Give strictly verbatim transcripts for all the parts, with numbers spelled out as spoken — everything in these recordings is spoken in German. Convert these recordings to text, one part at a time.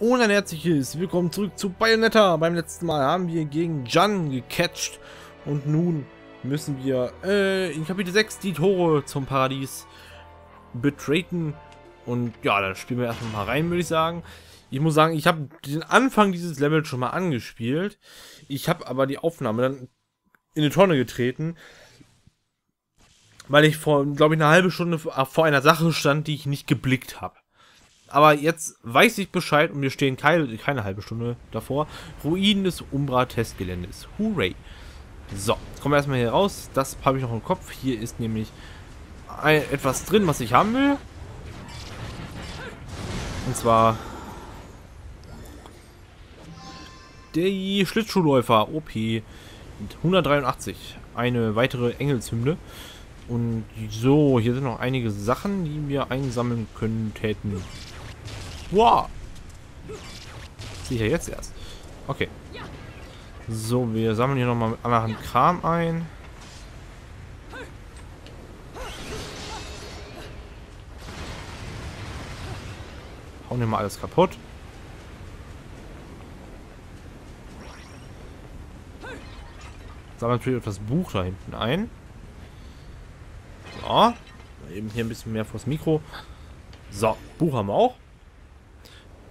und ein herzliches Willkommen zurück zu Bayonetta. Beim letzten Mal haben wir gegen Jan gecatcht und nun müssen wir äh, in Kapitel sechs die Tore zum Paradies betreten. Und ja, dann spielen wir erstmal mal rein, würde ich sagen. Ich muss sagen, ich habe den Anfang dieses Levels schon mal angespielt. Ich habe aber die Aufnahme dann in die Tonne getreten, weil ich vor, glaube ich, eine halbe Stunde vor einer Sache stand, die ich nicht geblickt habe. Aber jetzt weiß ich Bescheid und wir stehen keine, keine halbe Stunde davor. Ruinen des Umbra-Testgeländes. Hooray. So, kommen wir erstmal hier raus. Das habe ich noch im Kopf. Hier ist nämlich ein, etwas drin, was ich haben will. Und zwar die Schlittschuhläufer O P hundertdreiundachtzig. Eine weitere Engelshymne. Und so, hier sind noch einige Sachen, die wir einsammeln könnten. Wow! Sicher jetzt erst. Okay. So, wir sammeln hier nochmal mit anderen Kram ein. Hauen wir mal alles kaputt. Sammeln natürlich etwas Buch da hinten ein. So. Eben hier ein bisschen mehr vors Mikro. So, Buch haben wir auch.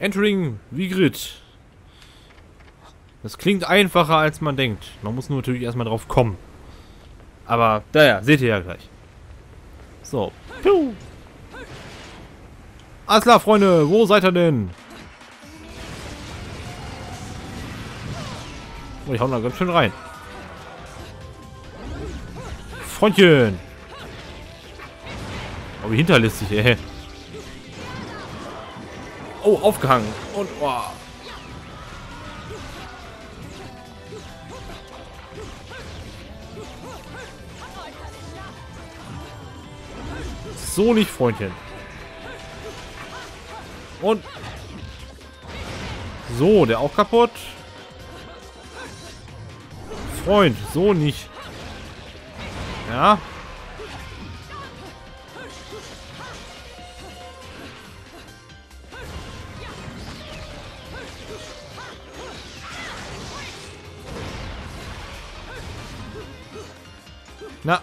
Entering Vigrid. Das klingt einfacher, als man denkt. Man muss nur natürlich erstmal drauf kommen. Aber, naja, seht ihr ja gleich. So. Piu. Alles klar, Freunde. Wo seid ihr denn? Oh, ich hau da ganz schön rein. Freundchen. Oh, wie hinterlistig, ey. Oh, aufgehangen. Und, oh. So nicht, Freundchen. Und so, der auch kaputt. Freund, so nicht. Ja. Na.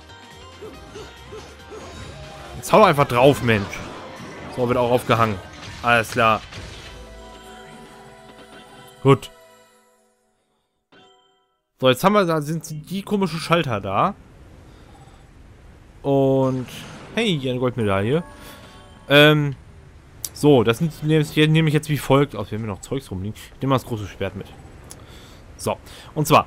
Jetzt hau einfach drauf, Mensch. So, wird auch aufgehangen. Alles klar. Gut. So, jetzt haben wir, da sind die komischen Schalter da. Und hey, eine Goldmedaille. Ähm. So, das nehme nehm ich jetzt wie folgt aus. Wir haben noch Zeugs rumliegen. Ich nehme mal das große Schwert mit. So, und zwar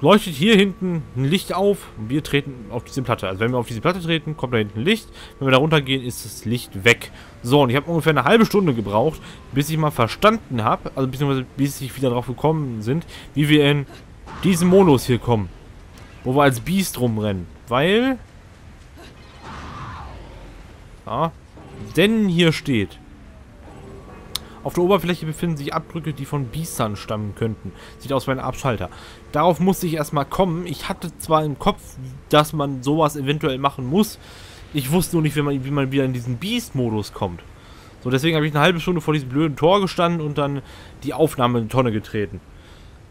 leuchtet hier hinten ein Licht auf und wir treten auf diese Platte. Also wenn wir auf diese Platte treten, kommt da hinten Licht. Wenn wir da runter gehen, ist das Licht weg. So, und ich habe ungefähr eine halbe Stunde gebraucht, bis ich mal verstanden habe, also beziehungsweise bis ich wieder drauf gekommen sind, wie wir in diesen Modus hier kommen. Wo wir als Biest rumrennen. Weil... Ja, denn hier steht... Auf der Oberfläche befinden sich Abdrücke, die von Biestern stammen könnten. Sieht aus wie ein Abschalter. Darauf musste ich erstmal kommen. Ich hatte zwar im Kopf, dass man sowas eventuell machen muss. Ich wusste nur nicht, wie man, wie man wieder in diesen Beast-Modus kommt. So, deswegen habe ich eine halbe Stunde vor diesem blöden Tor gestanden und dann die Aufnahme in die Tonne getreten.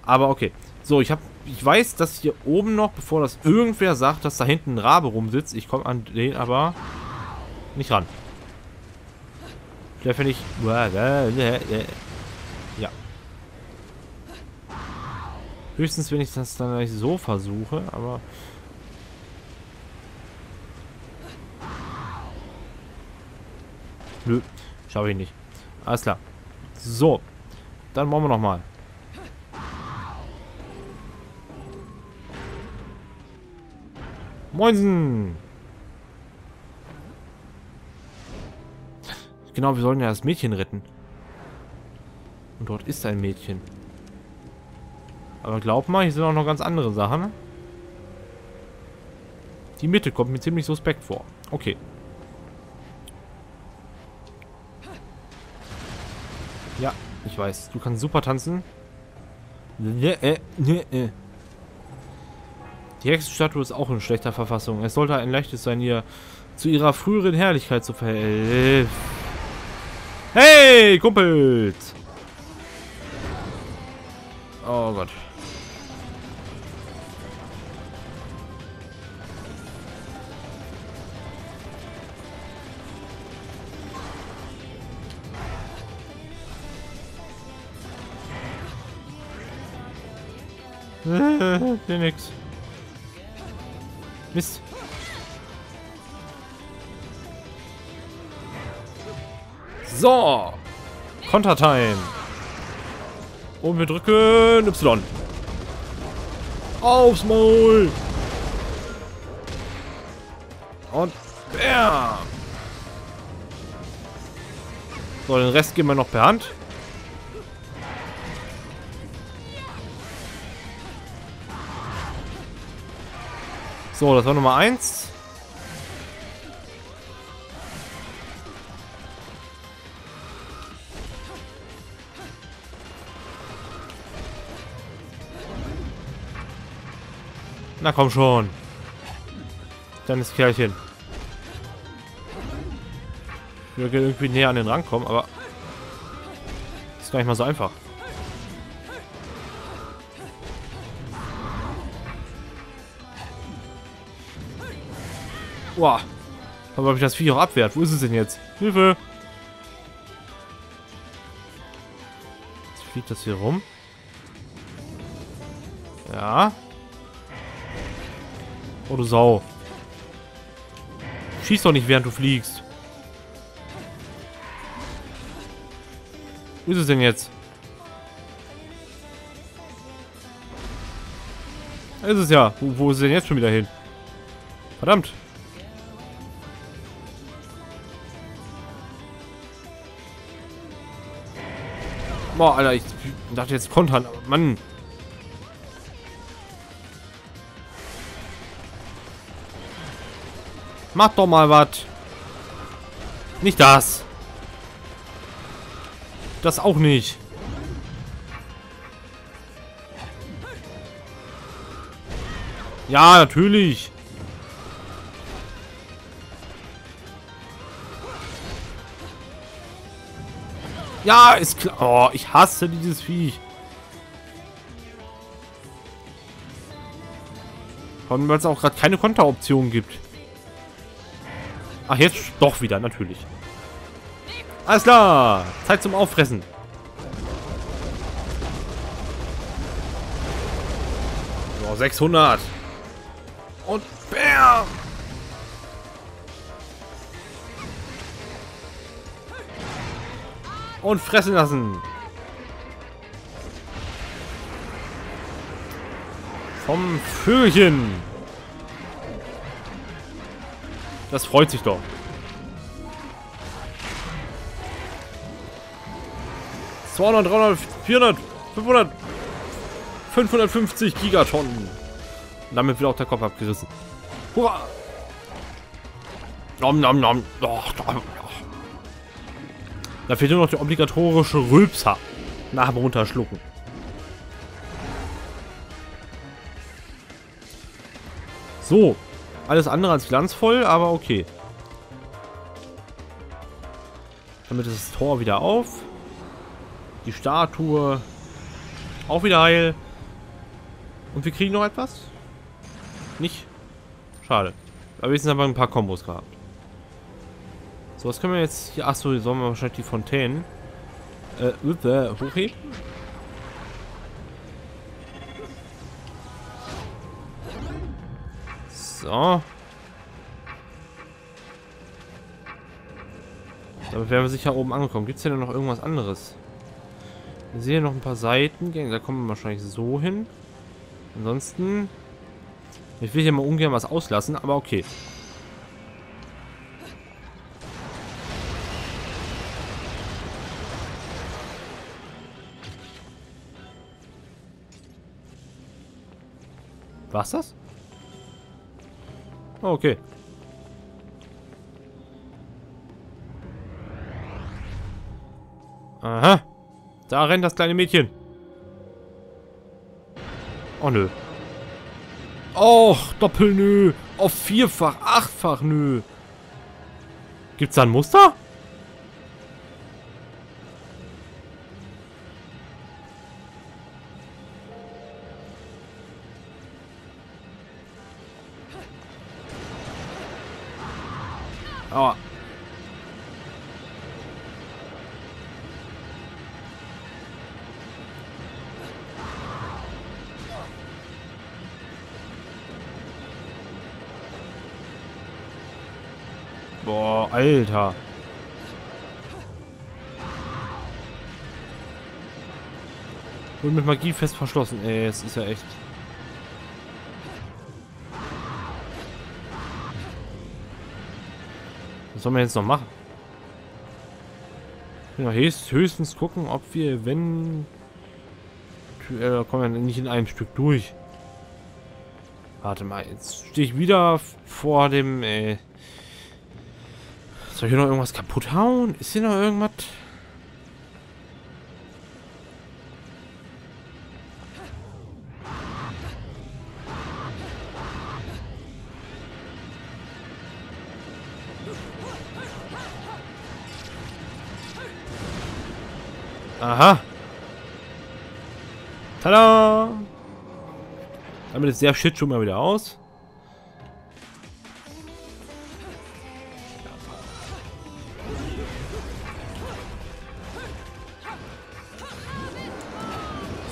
Aber okay. So, ich, hab, ich weiß, dass hier oben noch, bevor das irgendwer sagt, dass da hinten ein Rabe rumsitzt. Ich komme an den aber nicht ran. Vielleicht, wenn ich... Ja. Höchstens, wenn ich das dann nicht so versuche, aber... Nö, schaffe ich nicht. Alles klar. So. Dann wollen wir nochmal. Moinsen! Genau, wir sollen ja das Mädchen retten. Und dort ist ein Mädchen. Aber glaub mal, hier sind auch noch ganz andere Sachen. Die Mitte kommt mir ziemlich suspekt vor. Okay. Ja, ich weiß. Du kannst super tanzen. Die Hexenstatue ist auch in schlechter Verfassung. Es sollte ein leichtes sein, ihr zu ihrer früheren Herrlichkeit zu verhelfen. Hey, Kumpels! Oh Gott. Hier nix. Mist. So. Kontertime. Und wir drücken Y. Aufs Maul. Und bam. So, den Rest geben wir noch per Hand. So, das war Nummer eins. Na komm schon. Dann ist Kerlchen. Ich will irgendwie näher an den Rand kommen, aber ist gar nicht mal so einfach. Wow. Aber habe ich das Vieh auch abwehrt. Wo ist es denn jetzt? Hilfe! Jetzt fliegt das hier rum. Ja. Oh, du Sau. Schieß doch nicht, während du fliegst. Wo ist es denn jetzt? Da ist es ja. Wo, wo ist es denn jetzt schon wieder hin? Verdammt. Boah, Alter, ich dachte jetzt kontern, aber Mann. Mach doch mal was. Nicht das. Das auch nicht. Ja, natürlich. Ja, ist klar. Oh, ich hasse dieses Vieh. Vor allem, weil es auch gerade keine Konteroption gibt. Ach, jetzt doch wieder, natürlich. Alles klar. Zeit zum Auffressen. So, sechshundert. Und bam. Und fressen lassen. Vom Vögelchen. Das freut sich doch. zweihundert, dreihundert, vierhundert, fünfhundert, fünfhundertfünfzig Gigatonnen. Und damit wird auch der Kopf abgerissen. Hurra! Nom, nom, nom. Oh, nom. Da fehlt nur noch der obligatorische Rülpser. Nach dem Runterschlucken. So. Alles andere als glanzvoll, aber okay. Damit ist das Tor wieder auf. Die Statue auch wieder heil. Und wir kriegen noch etwas? Nicht? Schade. Aber wenigstens haben wir ein paar Kombos gehabt. So, was können wir jetzt hier? Achso, hier sollen wir wahrscheinlich die Fontänen äh, hochheben. So. Damit wären wir sicher oben angekommen. Gibt es hier noch irgendwas anderes? Wir sehen hier noch ein paar Seitengänge. Da kommen wir wahrscheinlich so hin. Ansonsten. Ich will hier mal ungern was auslassen, aber okay. War's das? Oh, okay. Aha. Da rennt das kleine Mädchen. Oh, nö. Och, Doppel-Nö. Auf vierfach, achtfach, nö. Gibt's da ein Muster? Aua. Boah, Alter. Und mit Magie fest verschlossen. Ey, es ist ja echt. Was sollen wir jetzt noch machen? Ja, höchst, höchstens gucken, ob wir, wenn... Da kommen wir nicht in einem Stück durch. Warte mal, jetzt stehe ich wieder vor dem... Ey. Soll ich hier noch irgendwas kaputt hauen? Ist hier noch irgendwas? Aha. Tada! Damit ist der Shit schon mal wieder aus.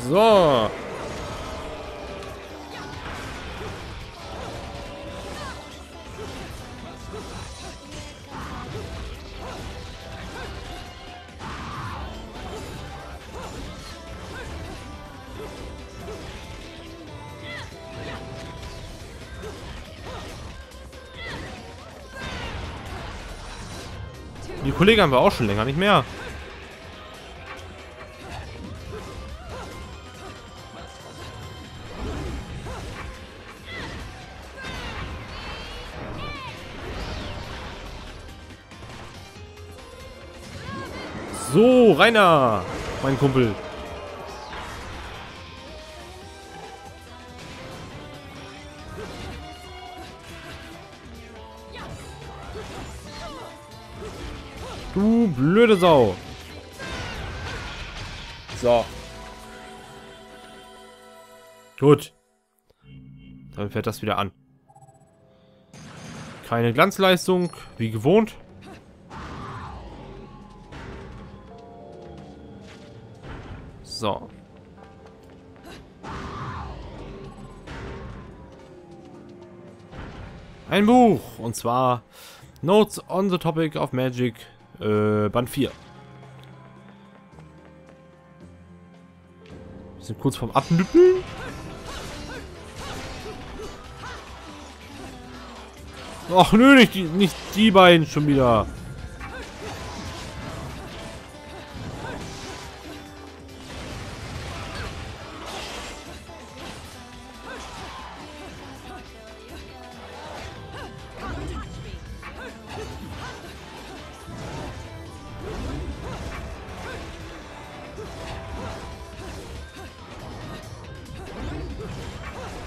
So. Die Kollegen haben wir auch schon länger nicht mehr. So, Rainer, mein Kumpel. Du blöde Sau. So. Gut. Dann fährt das wieder an. Keine Glanzleistung, wie gewohnt. So. Ein Buch. Und zwar Notes on the Topic of Magic. Äh, Band vier. Wir sind kurz vorm Abnüppeln. Ach nö, nicht die, nicht die beiden schon wieder.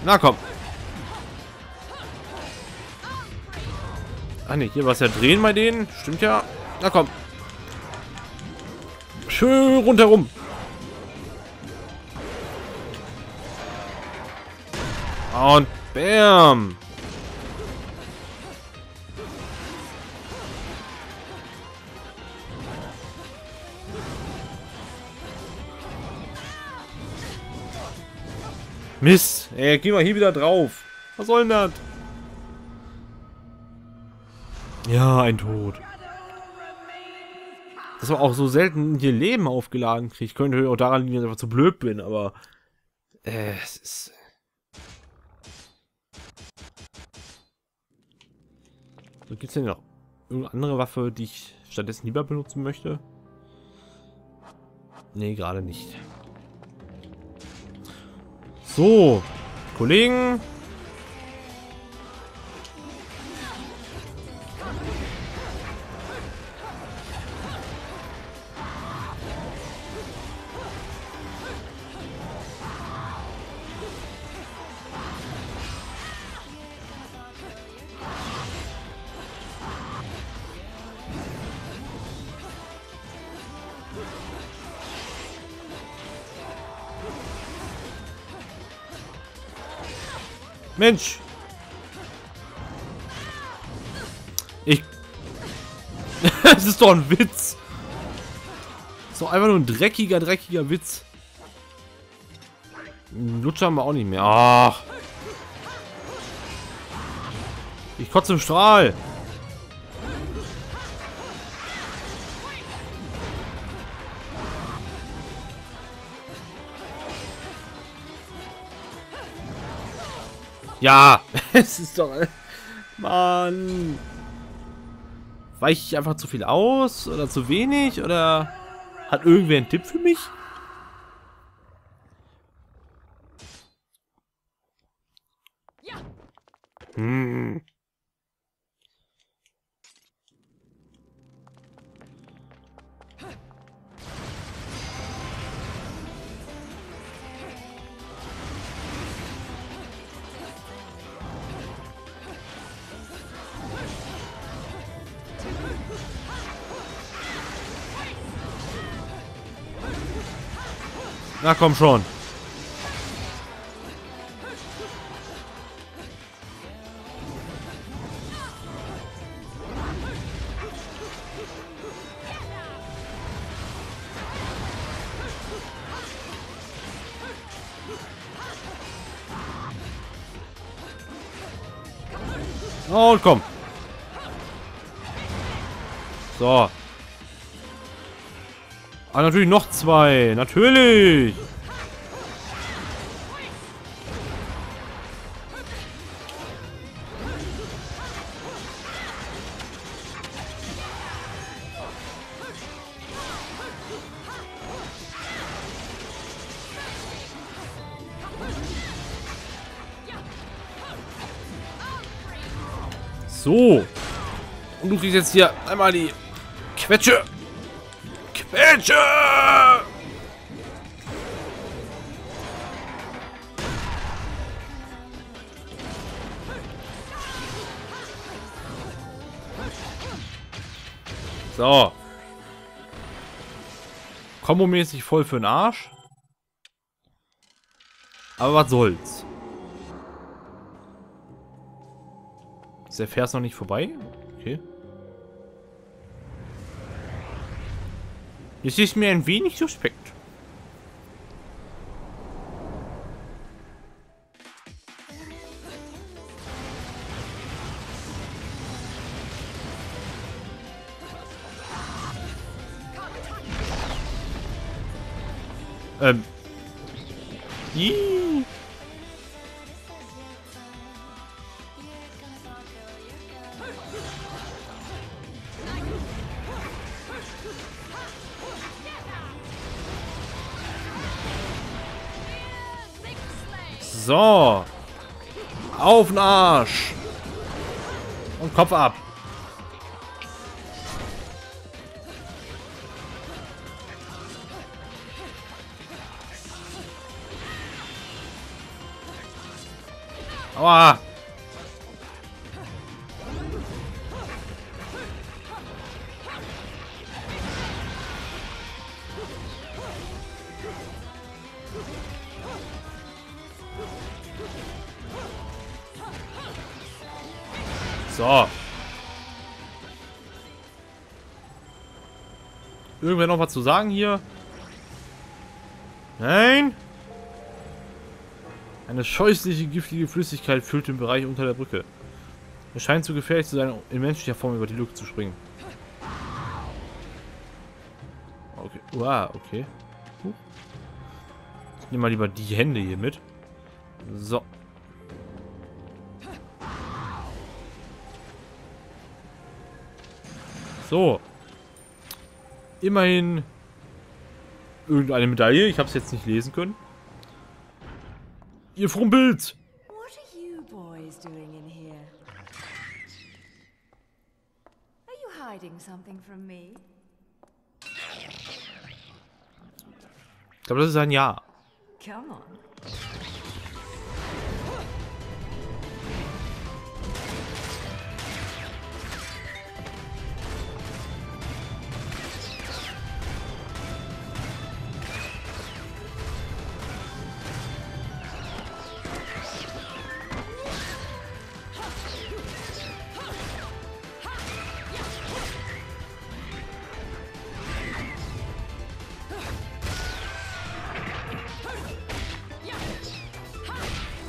Na komm. Ah ne, hier war es ja drehen bei denen. Stimmt ja. Na komm. Schön rundherum. Und bam. Mist, ey, geh mal hier wieder drauf. Was soll denn das? Ja, ein Tod. Dass man auch so selten hier Leben aufgeladen kriegt. Könnte auch daran liegen, dass ich einfach zu blöd bin, aber... Äh, es ist... So, gibt's denn noch irgendeine andere Waffe, die ich stattdessen lieber benutzen möchte? Nee, gerade nicht. So, Kollegen. Mensch! Ich Das ist doch ein Witz. Das ist doch einfach nur ein dreckiger, dreckiger Witz. Lutscher haben wir auch nicht mehr. Ach. Ich kotze im Strahl. Ja, es ist doch... Mann. Weiche ich einfach zu viel aus? Oder zu wenig? Oder hat irgendwer einen Tipp für mich? Ja. Hm. Na komm schon. Und komm. So. Ah, natürlich noch zwei. Natürlich. So. Und du kriegst jetzt hier einmal die Quetsche. Quetsche! So. Kombomäßig voll für den Arsch. Aber was soll's. Ist der Vers noch nicht vorbei? Okay. Das ist mir ein wenig suspekt. Ähm. Ihhh. So. Auf den Arsch. Und Kopf ab. Aua. So. Irgendwer noch was zu sagen hier? Nein? Eine scheußliche, giftige Flüssigkeit füllt den Bereich unter der Brücke. Es scheint zu gefährlich zu sein, in menschlicher Form über die Lücke zu springen. Okay. Wow, okay. Huh. Ich nehme mal lieber die Hände hier mit. So. So. Immerhin irgendeine Medaille. Ich habe es jetzt nicht lesen können. Ihr Frumpels! Ich glaube, das ist ein Ja.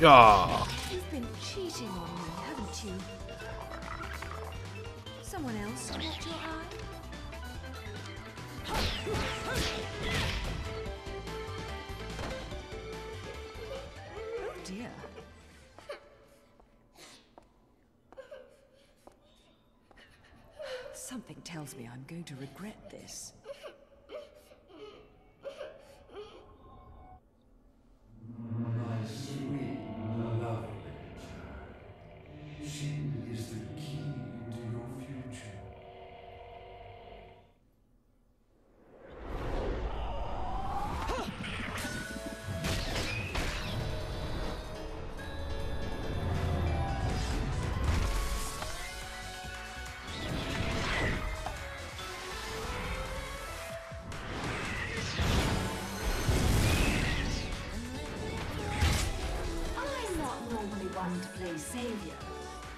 Ja. Something tells me I'm going to regret this. My sweet, lovely child. She is the key to your future. Savior,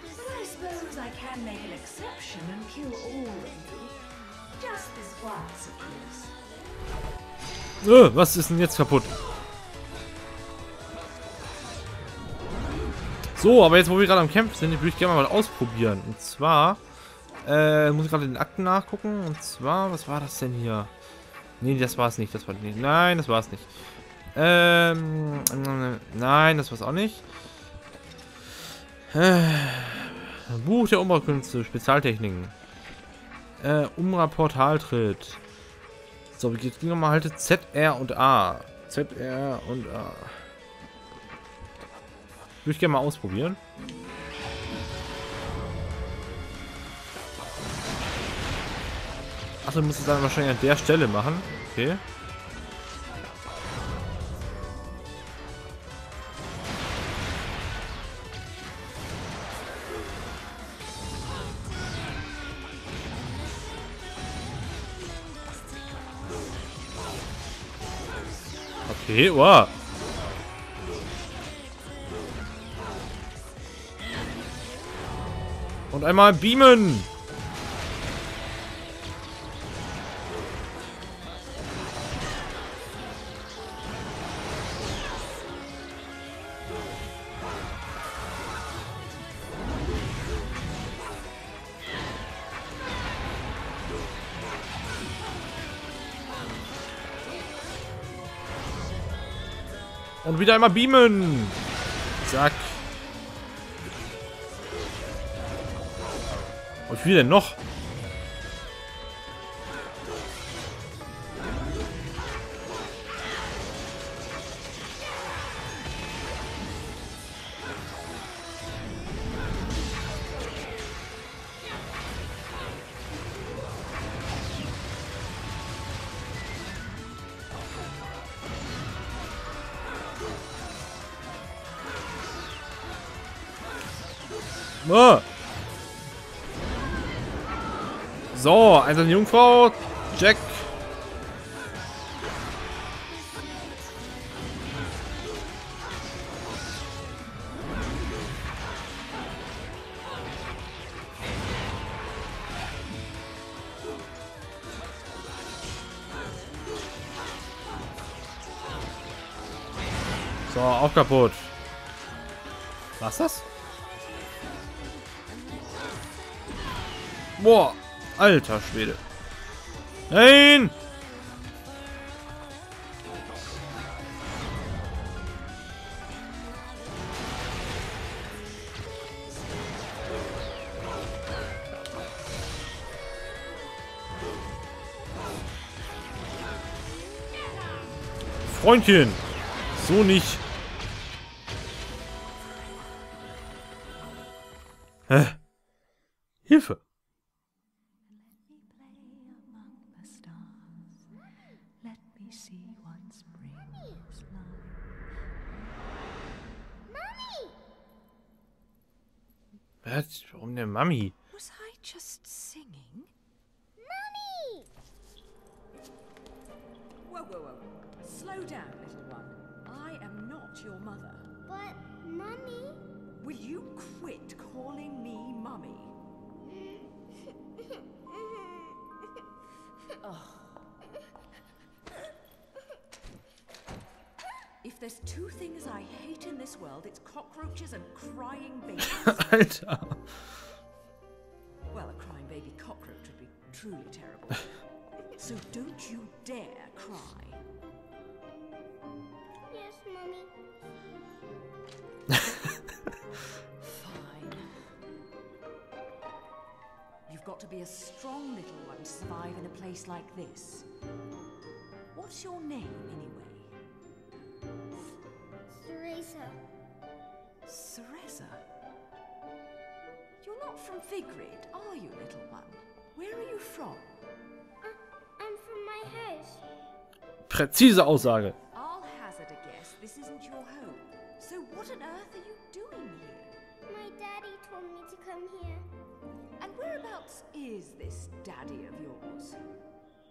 but I suppose I can make an exception and kill all of you. Just this once, of course. Oh, was ist denn jetzt kaputt? So, aber jetzt, wo wir gerade am Kämpfen sind, würde ich gerne mal ausprobieren. Und zwar, äh, muss ich gerade in den Akten nachgucken. Und zwar, was war das denn hier? Nee, das war es nicht. Das war nicht. Nein, das war es nicht. Ähm, nein, das war es auch nicht. Buch der Umbra-Künste, Spezialtechniken. Äh, Umbra-Portaltritt. So, jetzt gehen wir mal halt Z, R und A. Z, R und A. Würde ich gerne mal ausprobieren. Achso, ich muss es dann wahrscheinlich an der Stelle machen. Okay. Okay, wow. Und einmal beamen. Und wieder einmal beamen. Zack. Und wie viel denn noch? So, also eine Jungfrau, Jack. So, auch kaputt. Was das? Boah. Alter Schwede. Nein! Freundchen! So nicht. Hä? Hilfe! Was? Warum der Mami? Was I just singing? Mami! Whoa, whoa, whoa. Slow down, little one. I am not your mother. But Mummy? Will you quit calling me Mummy? Oh. Alter. Well, a crying baby cockroach would be truly terrible. So don't you dare cry. Yes, Mommy. Fine. You've got to be a strong little one to survive in a place like this. What's your name anyway? Cereza. Cereza? You're not from Vigrid, are you, little one? Where are you from? Uh, I'm from my house. Präzise Aussage. I'll hazard a guess. This isn't your home. So what on earth are you doing here? My daddy told me to come here. And whereabouts is this daddy of yours?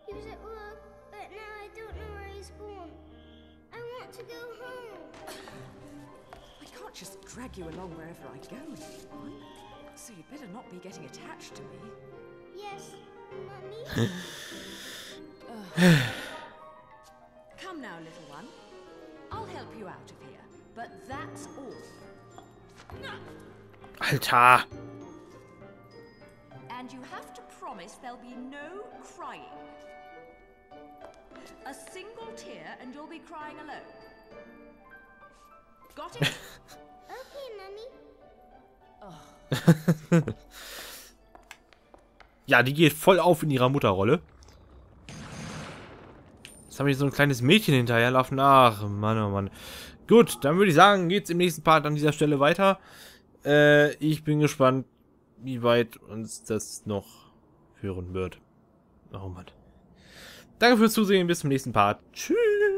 He was at work, but now I don't know where he's born. I want to go home. I can't just drag you along wherever I go, little one. So you'd better not be getting attached to me. Yes, Mummy. Come now, little one. I'll help you out of here. But that's all. No. Alter. And you have to promise there'll be no crying. A single tear and you'll be crying alone. Got it? Okay, Mummy. Oh. Ja, die geht voll auf in ihrer Mutterrolle. Jetzt haben wir so ein kleines Mädchen hinterherlaufen. Ach, Mann, oh Mann. Gut, dann würde ich sagen, geht's im nächsten Part an dieser Stelle weiter. Äh, ich bin gespannt, wie weit uns das noch führen wird. Oh Mann. Danke fürs Zusehen, bis zum nächsten Part. Tschüss.